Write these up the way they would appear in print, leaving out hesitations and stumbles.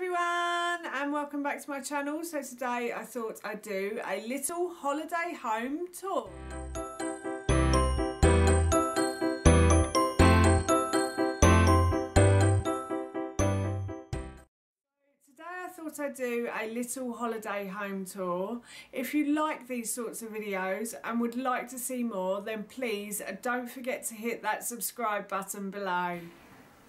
everyone and welcome back to my channel. So today I thought I'd do a little holiday home tour. I do a little holiday home tour. If you like these sorts of videos and would like to see more, then please don't forget to hit that subscribe button below.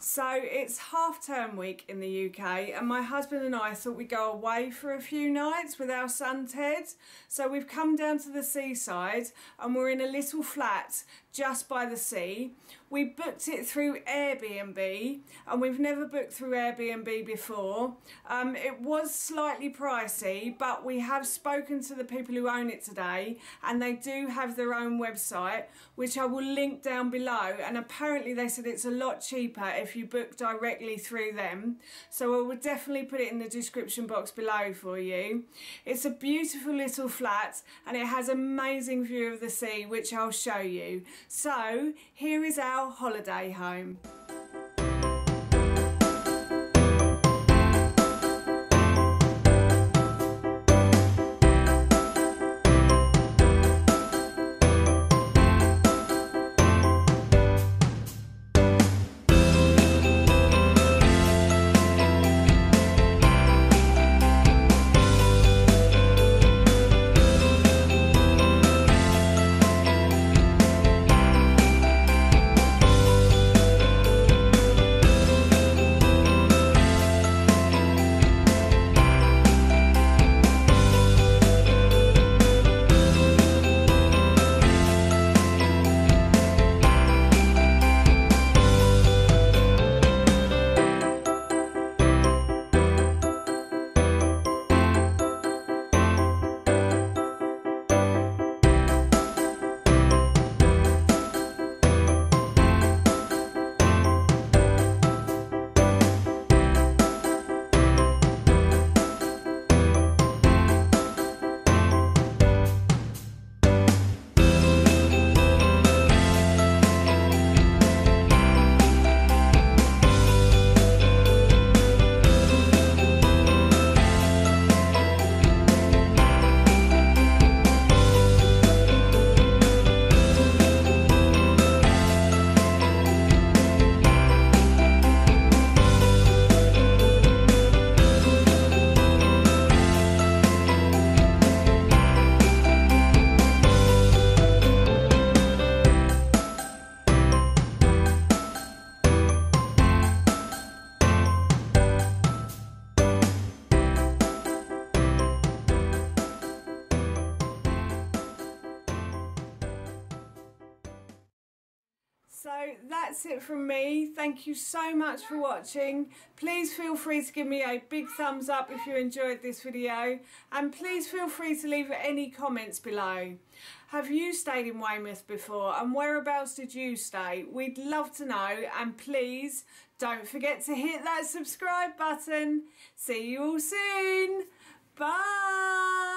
So it's half-term week in the UK and my husband and I thought we'd go away for a few nights with our son Ted. So we've come down to the seaside and we're in a little flat just by the sea. We booked it through Airbnb and we've never booked through Airbnb before. It was slightly pricey, but we have spoken to the people who own it today and they do have their own website, which I will link down below, and apparently they said it's a lot cheaper if you book directly through them. So I will definitely put it in the description box below for you. It's a beautiful little flat and it has amazing view of the sea, which I'll show you. So here is our holiday home. So that's it from me. Thank you so much for watching. Please feel free to give me a big thumbs up if you enjoyed this video, and please feel free to leave any comments below. Have you stayed in Weymouth before, and whereabouts did you stay? We'd love to know, and please don't forget to hit that subscribe button. See you all soon. Bye.